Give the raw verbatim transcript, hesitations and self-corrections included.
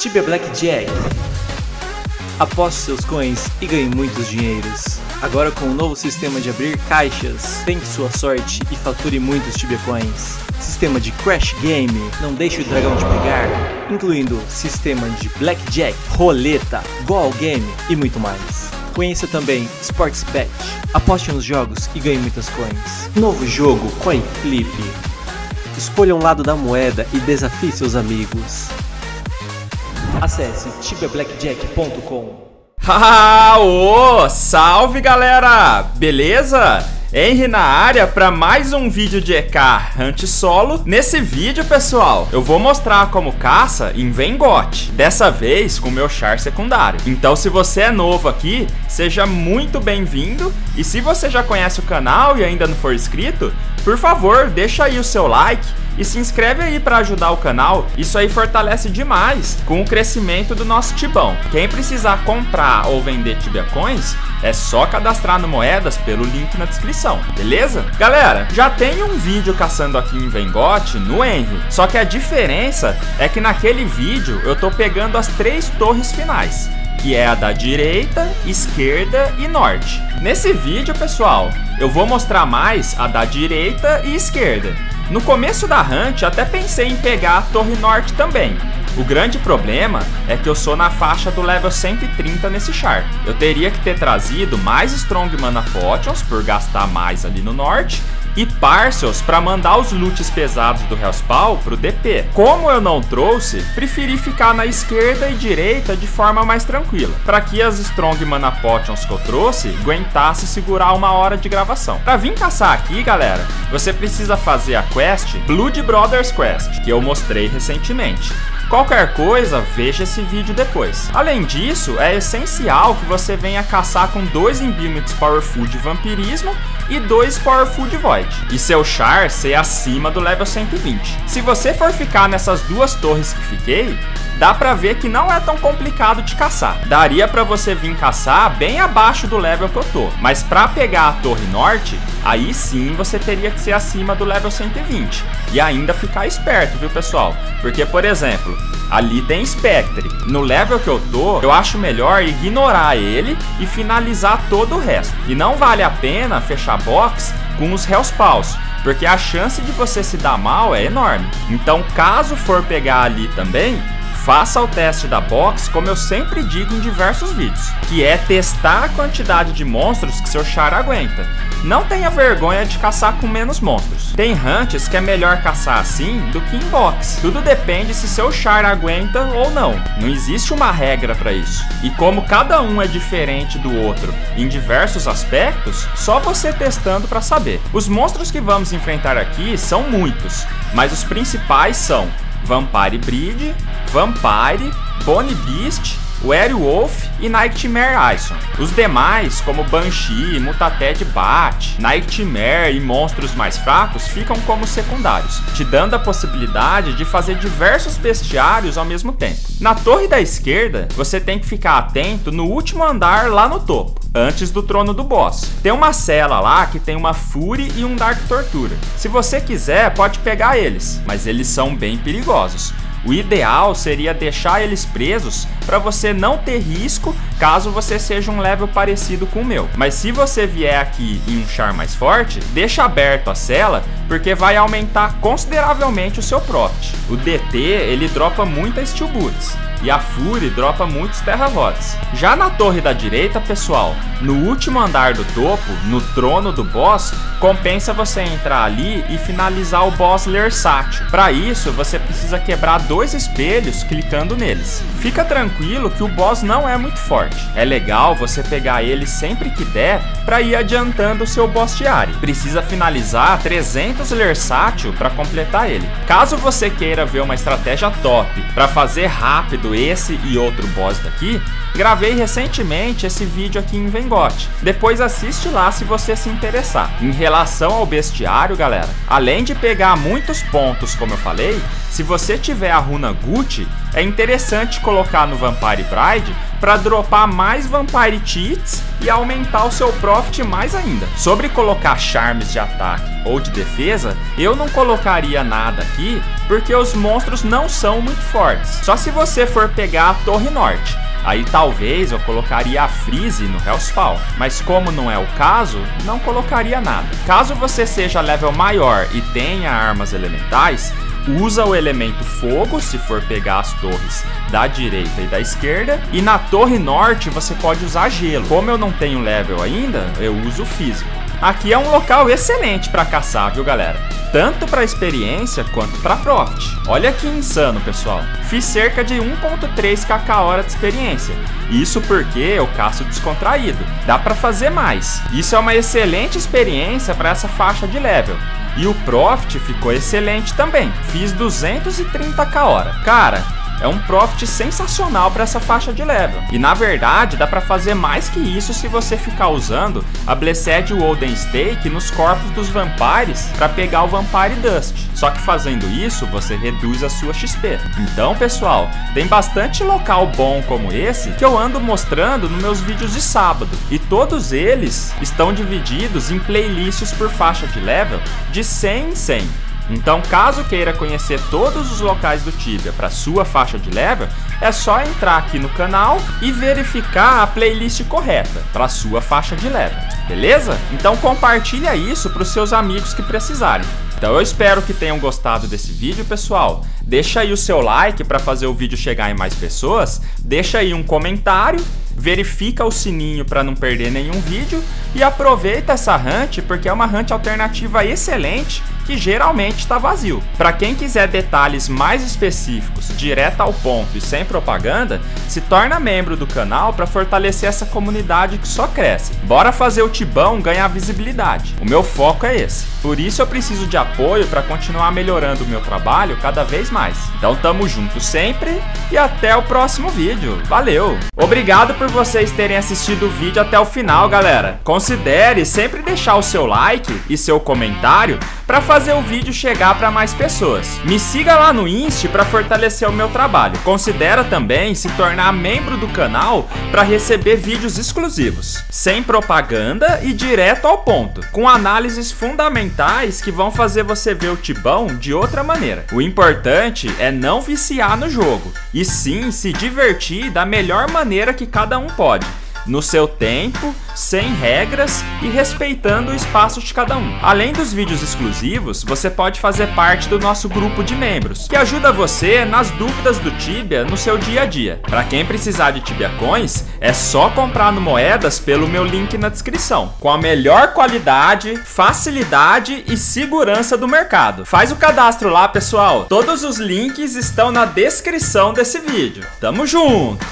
Tibia Blackjack. Aposte seus coins e ganhe muitos dinheiros. Agora com o novo sistema de abrir caixas, tente sua sorte e fature muitos Tibia Coins. Sistema de Crash Game, não deixe o dragão te pegar, incluindo sistema de Blackjack, roleta, Goal Game e muito mais. Conheça também Sports Bet, aposte nos jogos e ganhe muitas coins. Novo jogo, Coin Flip. Escolha um lado da moeda e desafie seus amigos. Acesse tibia blackjack ponto com. Haha, oh, salve galera, beleza? Henry na área para mais um vídeo de E K Hunt Solo. Nesse vídeo, pessoal, eu vou mostrar como caça em Vengote, dessa vez com meu char secundário. Então, se você é novo aqui, seja muito bem-vindo. E se você já conhece o canal e ainda não for inscrito, por favor, deixa aí o seu like e se inscreve aí para ajudar o canal. Isso aí fortalece demais com o crescimento do nosso Tibão. Quem precisar comprar ou vender Tibia Coins, é só cadastrar no Moedas pelo link na descrição, beleza? Galera, já tem um vídeo caçando aqui em Vengote, no Henry. Só que a diferença é que naquele vídeo eu tô pegando as três torres finais, que é a da direita, esquerda e norte. Nesse vídeo, pessoal, eu vou mostrar mais a da direita e esquerda. No começo da hunt, até pensei em pegar a Torre Norte também. O grande problema é que eu sou na faixa do level cento e trinta nesse char. Eu teria que ter trazido mais Strong Mana Potions por gastar mais ali no norte e Parcels para mandar os loots pesados do Hellspawn pro D P. Como eu não trouxe, preferi ficar na esquerda e direita de forma mais tranquila, para que as Strong Mana Potions que eu trouxe aguentasse segurar uma hora de gravação. Para vir caçar aqui, galera, você precisa fazer a quest Blood Brother's Quest, que eu mostrei recentemente. Qualquer coisa, veja esse vídeo depois. Além disso, é essencial que você venha caçar com dois Imbuements Powerful de Vampirismo e dois Powerful de Void, e seu char ser acima do level cento e vinte. Se você for ficar nessas duas torres que fiquei, dá pra ver que não é tão complicado de caçar. Daria pra você vir caçar bem abaixo do level que eu tô, mas pra pegar a Torre Norte, aí sim você teria que ser acima do level cento e vinte. E ainda ficar esperto, viu, pessoal? Porque, por exemplo, ali tem Spectre. No level que eu tô, eu acho melhor ignorar ele e finalizar todo o resto. E não vale a pena fechar box com os Hellspaws, porque a chance de você se dar mal é enorme. Então, caso for pegar ali também, faça o teste da box, como eu sempre digo em diversos vídeos, que é testar a quantidade de monstros que seu char aguenta. Não tenha vergonha de caçar com menos monstros. Tem hunts que é melhor caçar assim do que em box. Tudo depende se seu char aguenta ou não. Não existe uma regra para isso. E como cada um é diferente do outro em diversos aspectos, só você testando para saber. Os monstros que vamos enfrentar aqui são muitos, mas os principais são Vampire Bride, Vampire, Bone Beast, Aero Wolf e Nightmare Ison. Os demais, como Banshee, Mutaté de Bat, Nightmare e monstros mais fracos, ficam como secundários, te dando a possibilidade de fazer diversos bestiários ao mesmo tempo. Na torre da esquerda, você tem que ficar atento no último andar lá no topo, antes do trono do boss. Tem uma cela lá que tem uma Fury e um Dark Tortura. Se você quiser, pode pegar eles, mas eles são bem perigosos. O ideal seria deixar eles presos para você não ter risco caso você seja um level parecido com o meu. Mas se você vier aqui em um char mais forte, deixa aberto a cela, porque vai aumentar consideravelmente o seu profit. O D T, ele dropa muitas Steel Boots e a Fury dropa muitos Terra Rods. Já na torre da direita, pessoal, no último andar do topo, no trono do boss, compensa você entrar ali e finalizar o boss Lersátil. Para isso, você precisa quebrar dois espelhos clicando neles. Fica tranquilo que o boss não é muito forte. É legal você pegar ele sempre que der para ir adiantando o seu boss diário. Precisa finalizar trezentos Lersátil para completar ele. Caso você queira ver uma estratégia top para fazer rápido esse e outro boss daqui, gravei recentemente esse vídeo aqui em Vengote. Depois assiste lá se você se interessar. Em relação ao bestiário, galera, além de pegar muitos pontos, como eu falei, se você tiver a runa Gucci, É interessante colocar no Vampire Bride para dropar mais Vampire Cheats e aumentar o seu profit mais ainda. Sobre colocar charmes de ataque ou de defesa, eu não colocaria nada aqui, porque os monstros não são muito fortes. Só se você for pegar a Torre Norte, aí talvez eu colocaria a Freeze no Hellspawn, mas como não é o caso, não colocaria nada. Caso você seja level maior e tenha armas elementais, usa o elemento fogo se for pegar as torres da direita e da esquerda, e na Torre Norte você pode usar gelo. Como eu não tenho level ainda, eu uso físico. Aqui é um local excelente para caçar, viu galera? Tanto para experiência quanto para profit. Olha que insano, pessoal. Fiz cerca de um ponto três k hora de experiência. Isso porque eu caço descontraído. Dá para fazer mais. Isso é uma excelente experiência para essa faixa de level. E o profit ficou excelente também. Fiz duzentos e trinta k hora. Cara, é um profit sensacional para essa faixa de level. E na verdade dá para fazer mais que isso se você ficar usando a Blessed Golden Stake nos corpos dos vampires para pegar o Vampire Dust. Só que fazendo isso você reduz a sua X P. Então pessoal, tem bastante local bom como esse que eu ando mostrando nos meus vídeos de sábado. E todos eles estão divididos em playlists por faixa de level de cem em cem. Então, caso queira conhecer todos os locais do Tibia para sua faixa de level, é só entrar aqui no canal e verificar a playlist correta para sua faixa de level, beleza? Então compartilha isso para os seus amigos que precisarem. Então eu espero que tenham gostado desse vídeo, pessoal. Deixa aí o seu like para fazer o vídeo chegar em mais pessoas, deixa aí um comentário, verifica o sininho para não perder nenhum vídeo e aproveita essa hunt porque é uma hunt alternativa excelente que geralmente está vazio. Para quem quiser detalhes mais específicos, direto ao ponto e sem propaganda, se torna membro do canal para fortalecer essa comunidade que só cresce. Bora fazer o Tibão ganhar visibilidade. O meu foco é esse. Por isso eu preciso de apoio para continuar melhorando o meu trabalho cada vez mais. Então tamo junto sempre e até o próximo vídeo. Valeu! Obrigado por vocês terem assistido o vídeo até o final, galera. Considere sempre deixar o seu like e seu comentário para fazer o vídeo chegar para mais pessoas. Me siga lá no Insta para fortalecer o meu trabalho. Considera também se tornar membro do canal para receber vídeos exclusivos, sem propaganda e direto ao ponto, com análises fundamentais que vão fazer você ver o Tibão de outra maneira. O importante é não viciar no jogo, e sim se divertir da melhor maneira que cada um pode, no seu tempo, sem regras e respeitando o espaço de cada um. Além dos vídeos exclusivos, você pode fazer parte do nosso grupo de membros, que ajuda você nas dúvidas do Tibia no seu dia a dia. Para quem precisar de Tibia Coins, é só comprar no Moedas pelo meu link na descrição, com a melhor qualidade, facilidade e segurança do mercado. Faz o cadastro lá, pessoal. Todos os links estão na descrição desse vídeo. Tamo junto!